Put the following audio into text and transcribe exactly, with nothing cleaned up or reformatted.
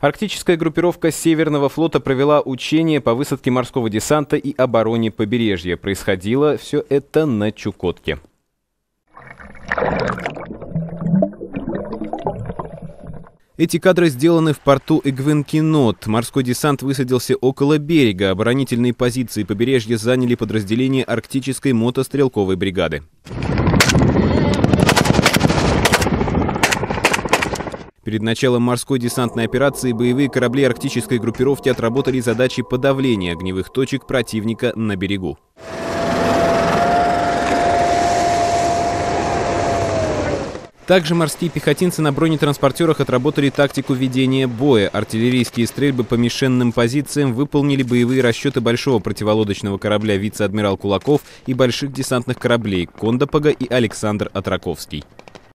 Арктическая группировка Северного флота провела учения по высадке морского десанта и обороне побережья. Происходило все это на Чукотке. Эти кадры сделаны в порту Эгвекинот. Морской десант высадился около берега. Оборонительные позиции побережья заняли подразделение арктической мотострелковой бригады. Перед началом морской десантной операции боевые корабли арктической группировки отработали задачи подавления огневых точек противника на берегу. Также морские пехотинцы на бронетранспортерах отработали тактику ведения боя. Артиллерийские стрельбы по мишенным позициям выполнили боевые расчеты большого противолодочного корабля «Вице-адмирал Кулаков» и больших десантных кораблей «Кондопога» и «Александр Отраковский».